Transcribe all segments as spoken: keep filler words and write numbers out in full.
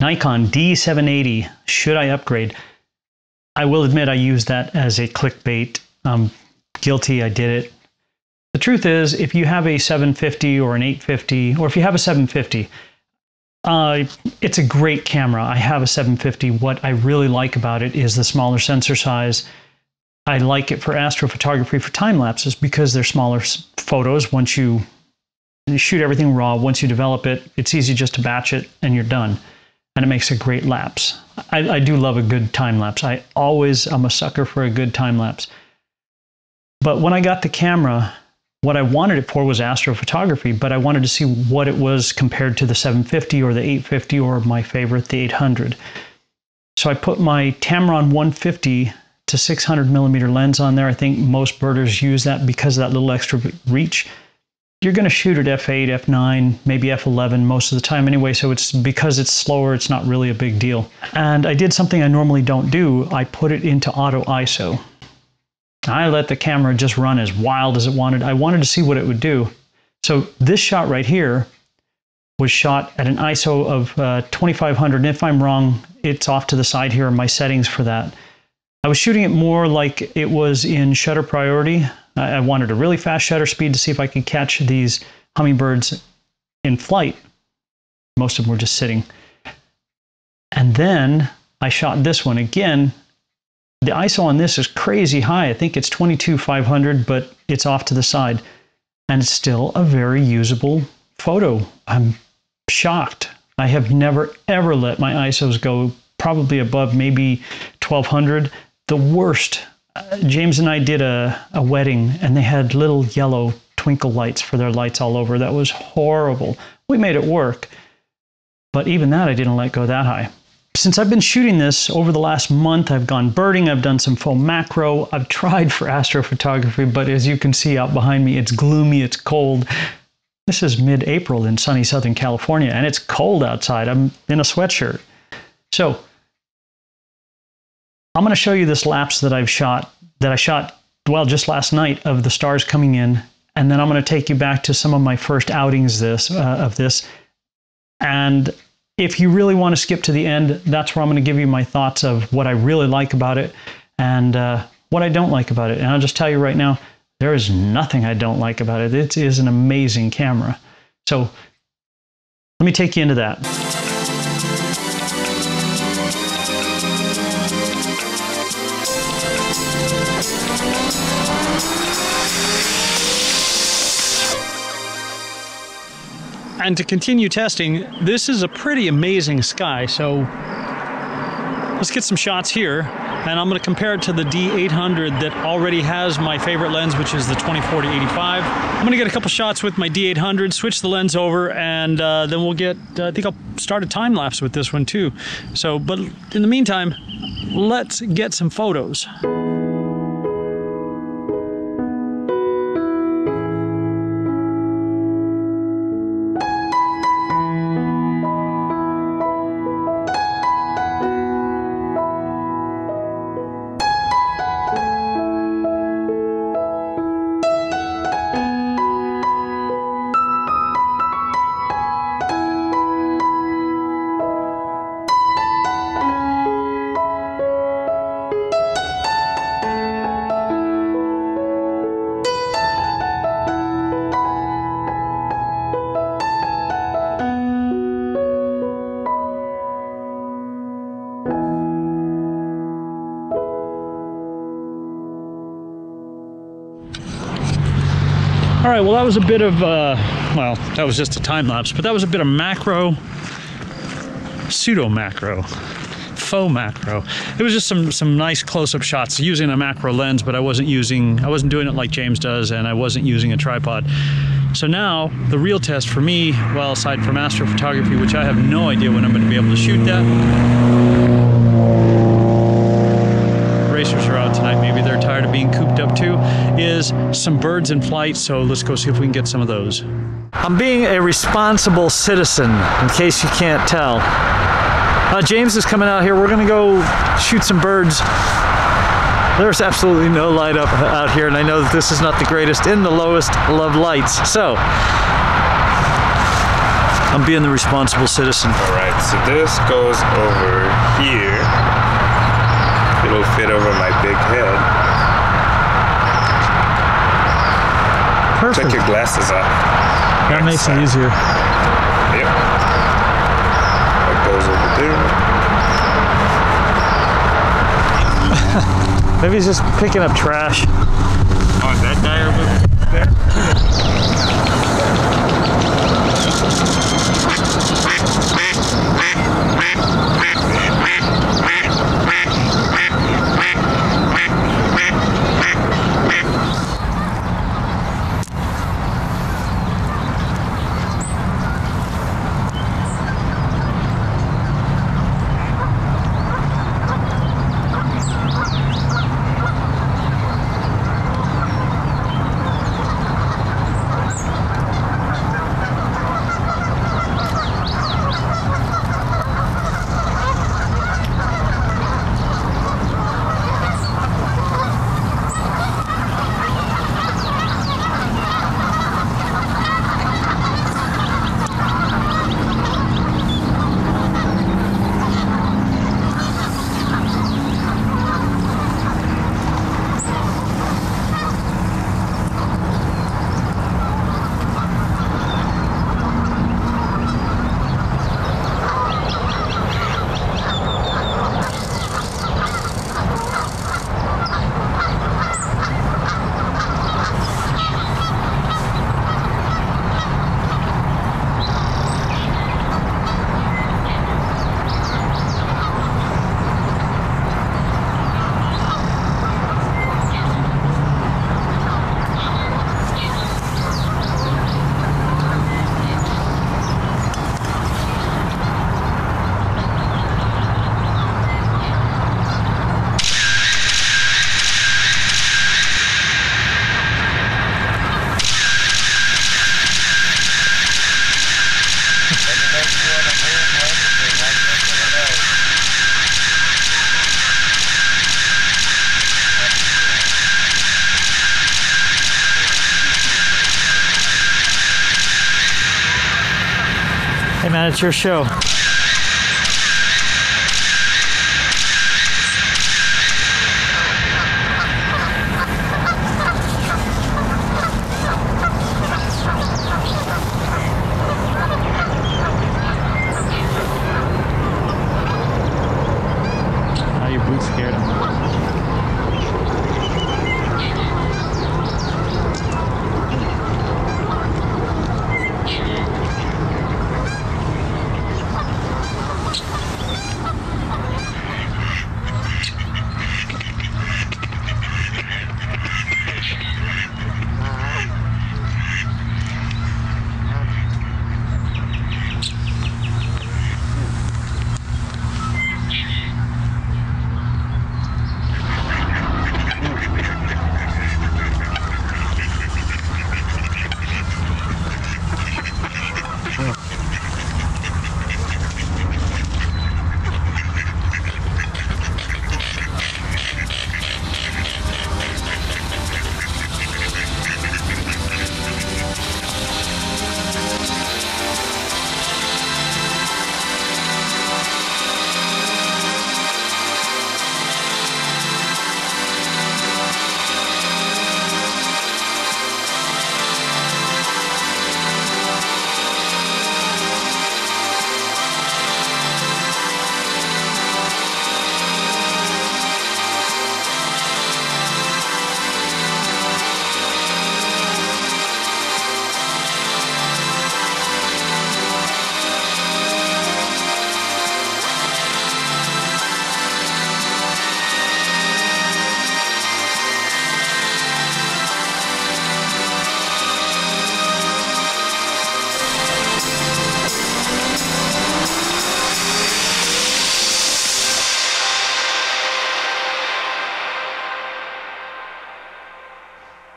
Nikon D seven eighty, should I upgrade? I will admit I used that as a clickbait. Um, guilty, I did it. The truth is, if you have a seven fifty or an eight fifty, or if you have a seven fifty, uh, it's a great camera. I have a seven fifty. What I really like about it is the smaller sensor size. I like it for astrophotography, for time lapses, because they're smaller photos. Once you shoot everything raw, once you develop it, it's easy just to batch it and you're done. And it makes a great lapse. I, I do love a good time lapse. I always, I'm a sucker for a good time lapse. But when I got the camera, what I wanted it for was astrophotography, but I wanted to see what it was compared to the seven fifty or the eight fifty or my favorite, the eight hundred. So I put my Tamron one fifty to six hundred millimeter lens on there. I think most birders use that because of that little extra reach. You're going to shoot at f eight, f nine, maybe f eleven most of the time anyway, so it's because it's slower, it's not really a big deal. And I did something I normally don't do. I put it into auto I S O. I let the camera just run as wild as it wanted. I wanted to see what it would do. So this shot right here was shot at an I S O of uh, twenty-five hundred. And if I'm wrong, it's off to the side here in my settings for that. I was shooting it more like it was in shutter priority. I, I wanted a really fast shutter speed to see if I could catch these hummingbirds in flight. Most of them were just sitting. And then I shot this one again. The I S O on this is crazy high. I think it's twenty-two five hundred, but it's off to the side. And it's still a very usable photo. I'm shocked. I have never, ever let my I S Os go probably above maybe twelve hundred. The worst. Uh, James and I did a, a wedding, and they had little yellow twinkle lights for their lights all over. That was horrible. We made it work. But even that, I didn't let go that high. Since I've been shooting this over the last month, I've gone birding, I've done some full macro, I've tried for astrophotography, but as you can see out behind me, it's gloomy, it's cold. This is mid-April in sunny Southern California, and it's cold outside. I'm in a sweatshirt. So I'm going to show you this lapse that I've shot, that I shot, well, just last night, of the stars coming in, and then I'm going to take you back to some of my first outings this uh, of this, and if you really want to skip to the end, that's where I'm going to give you my thoughts of what I really like about it and uh, what I don't like about it. And I'll just tell you right now, there is nothing I don't like about it. It is an amazing camera. So let me take you into that. And to continue testing, this is a pretty amazing sky, so let's get some shots here, and I'm going to compare it to the D eight hundred that already has my favorite lens, which is the twenty-four to eighty-five. I'm going to get a couple shots with my D eight hundred, switch the lens over, and uh, then we'll get, uh, I think I'll start a time lapse with this one too. So, but in the meantime, let's get some photos. All right, well, that was a bit of, uh, well, that was just a time lapse, but that was a bit of macro, pseudo macro, faux macro. It was just some some nice close-up shots using a macro lens, but I wasn't using, I wasn't doing it like James does, and I wasn't using a tripod. So now the real test for me, well, aside from astrophotography, which I have no idea when I'm going to be able to shoot that. Racers are out tonight, maybe they're tired of being cooped up too, is some birds in flight, so let's go see if we can get some of those. I'm being a responsible citizen, in case you can't tell. Uh, James is coming out here, we're gonna go shoot some birds. There's absolutely no light up out here, and I know that this is not the greatest in the lowest love lights, so I'm being the responsible citizen. All right, so this goes over here. It'll fit over my big head. Perfect. Take your glasses off. That makes it easier. Yep. That goes over there. Maybe he's just picking up trash. Oh, is that guy over there? Hey man, it's your show.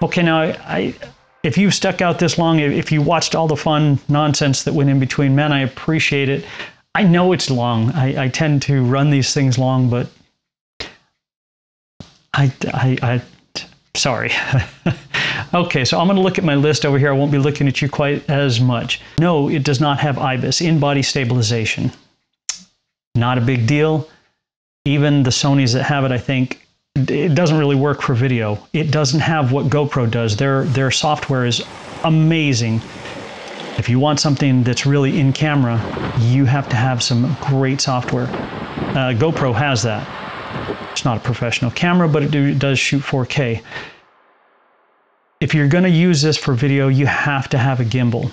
Okay, now, I, if you've stuck out this long, if you watched all the fun nonsense that went in between, man, I appreciate it. I know it's long. I, I tend to run these things long, but I, I, I sorry. Okay, so I'm gonna look at my list over here. I won't be looking at you quite as much. No, it does not have I B I S, in-body stabilization. Not a big deal. Even the Sonys that have it, I think, it doesn't really work for video. It doesn't have what GoPro does. Their, their software is amazing. If you want something that's really in camera, you have to have some great software. Uh, GoPro has that. It's not a professional camera, but it, do, it does shoot four K. If you're going to use this for video, you have to have a gimbal.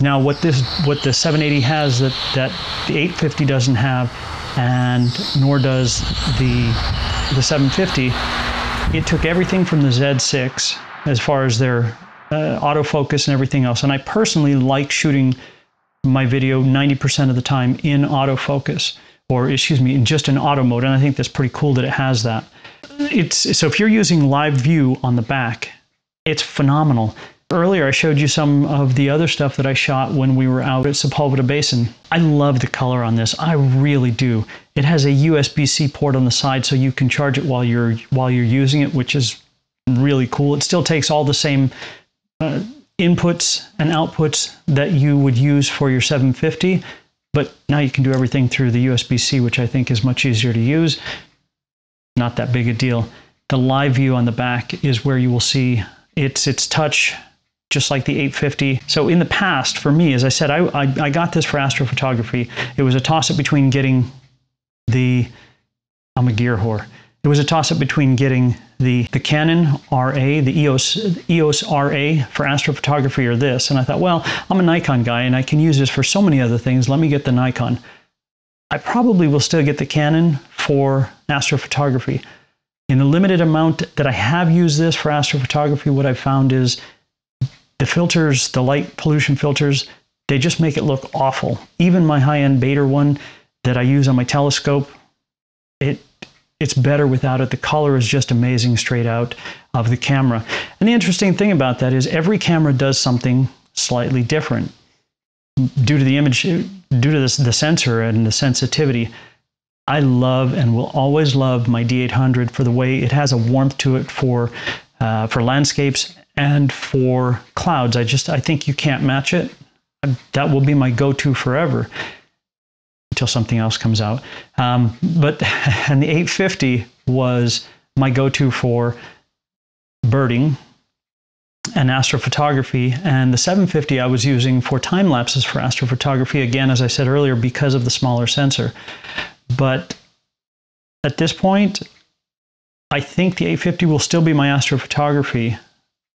Now, what this, what the seven eighty has that that the eight fifty doesn't have, and nor does the the seven fifty, it took everything from the Z six as far as their uh, autofocus and everything else. And I personally like shooting my video ninety percent of the time in autofocus, or excuse me, in just an auto mode. And I think that's pretty cool that it has that. It's so if you're using live view on the back, it's phenomenal. Earlier, I showed you some of the other stuff that I shot when we were out at Sepulveda Basin. I love the color on this. I really do. It has a U S B C port on the side, so you can charge it while you're while you're using it, which is really cool. It still takes all the same uh, inputs and outputs that you would use for your seven fifty, but now you can do everything through the U S B C, which I think is much easier to use. Not that big a deal. The live view on the back is where you will see it's its touch, just like the eight fifty. So in the past, for me, as I said, I, I, I got this for astrophotography. It was a toss-up between getting the... I'm a gear whore. It was a toss-up between getting the, the Canon R A, the E O S, E O S R A for astrophotography, or this. And I thought, well, I'm a Nikon guy, and I can use this for so many other things. Let me get the Nikon. I probably will still get the Canon for astrophotography. In the limited amount that I have used this for astrophotography, what I've found is the filters, the light pollution filters, they just make it look awful. Even my high-end Bader one that I use on my telescope, it it's better without it. The color is just amazing straight out of the camera. And the interesting thing about that is every camera does something slightly different due to the image, due to this, the sensor and the sensitivity. I love and will always love my D eight hundred for the way it has a warmth to it for uh, for landscapes and for clouds. I just, I think you can't match it. That will be my go-to forever until something else comes out. Um, but, and the eight fifty was my go-to for birding and astrophotography. And the seven fifty I was using for time lapses for astrophotography, again, as I said earlier, because of the smaller sensor. But at this point, I think the eight fifty will still be my astrophotography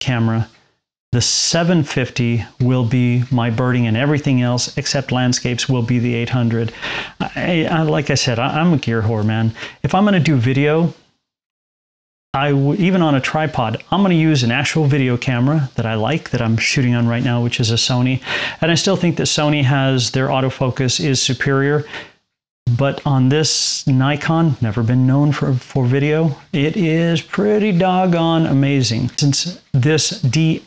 camera. The seven fifty will be my birding, and everything else except landscapes will be the eight hundred. I, I, like I said, I, I'm a gear whore, man. If I'm going to do video, I w even on a tripod, I'm going to use an actual video camera that I like, that I'm shooting on right now, which is a Sony. And I still think that Sony has, their autofocus is superior. But on this Nikon, never been known for, for video, it is pretty doggone amazing. Since this D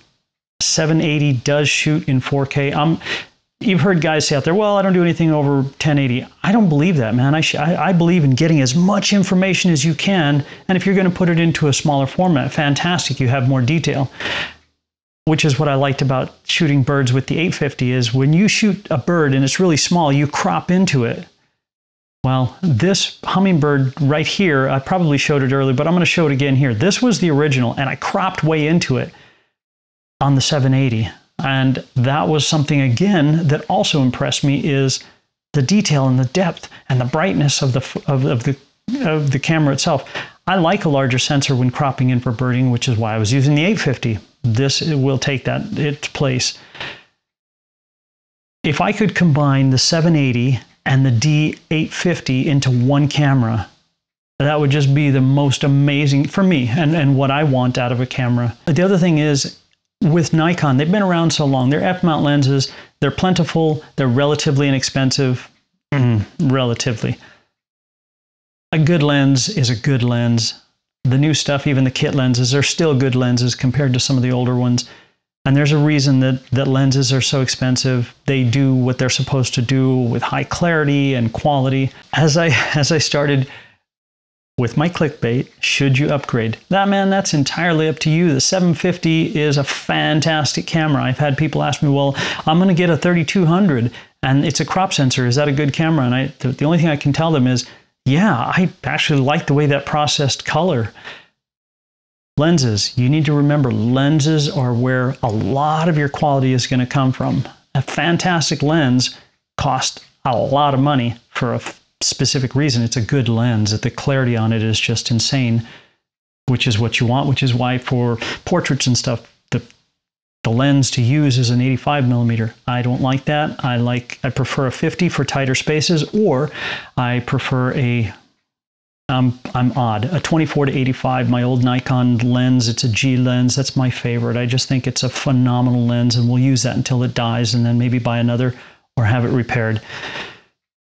seven eighty does shoot in four K, I'm, you've heard guys say out there, well, I don't do anything over ten eighty. I don't believe that, man. I, sh I, I believe in getting as much information as you can. And if you're going to put it into a smaller format, fantastic, you have more detail. Which is what I liked about shooting birds with the eight fifty is when you shoot a bird and it's really small, you crop into it. Well, this hummingbird right here, I probably showed it earlier, but I'm going to show it again here. This was the original, and I cropped way into it on the seven eighty. And that was something, again, that also impressed me, is the detail and the depth and the brightness of the, of, of the, of the camera itself. I like a larger sensor when cropping in for birding, which is why I was using the eight fifty. This will take that its place. If I could combine the seven eighty and the D eight fifty into one camera, that would just be the most amazing for me, and, and what I want out of a camera. The other thing is, with Nikon, they've been around so long. Their F-mount lenses, they're plentiful, they're relatively inexpensive. Mm, relatively. A good lens is a good lens. The new stuff, even the kit lenses, are still good lenses compared to some of the older ones. And there's a reason that, that lenses are so expensive. They do what they're supposed to do with high clarity and quality. As I, as I started with my clickbait, should you upgrade? That man, that's entirely up to you. The seven fifty is a fantastic camera. I've had people ask me, well, I'm going to get a thirty-two hundred and it's a crop sensor. Is that a good camera? And I, the, the only thing I can tell them is, yeah, I actually like the way that processed color. Lenses, you need to remember lenses are where a lot of your quality is going to come from. A fantastic lens costs a lot of money for a specific reason. It's a good lens. The clarity on it is just insane, which is what you want, which is why for portraits and stuff, the the lens to use is an eighty-five millimeter. I don't like that. I like I prefer a fifty for tighter spaces, or I prefer a um, I'm odd, a twenty-four to eighty-five. My old Nikon lens, it's a G lens. That's my favorite. I just think it's a phenomenal lens, and we'll use that until it dies, and then maybe buy another or have it repaired.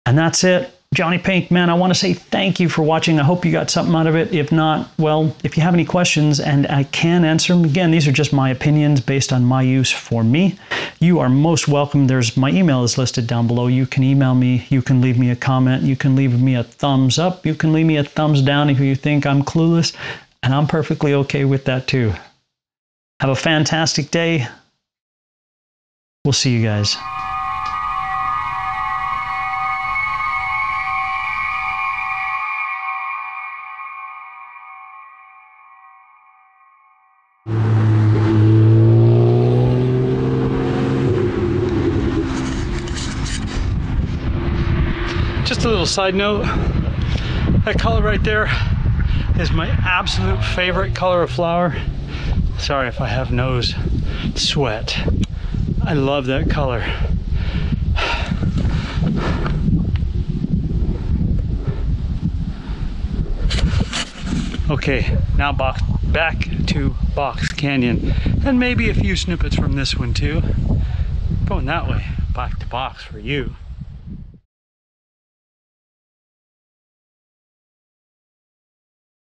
And that's it. Johnny Pink, man, I want to say thank you for watching. I hope you got something out of it. If not, well, if you have any questions and I can answer them, again, these are just my opinions based on my use for me. You are most welcome. There's my email is listed down below. You can email me. You can leave me a comment. You can leave me a thumbs up. You can leave me a thumbs down if you think I'm clueless, and I'm perfectly okay with that too. Have a fantastic day. We'll see you guys. Just a little side note, that color right there is my absolute favorite color of flower. Sorry if I have nose sweat. I love that color. Okay, now box, back to Box Canyon, and maybe a few snippets from this one too. Going that way, back to Box for you.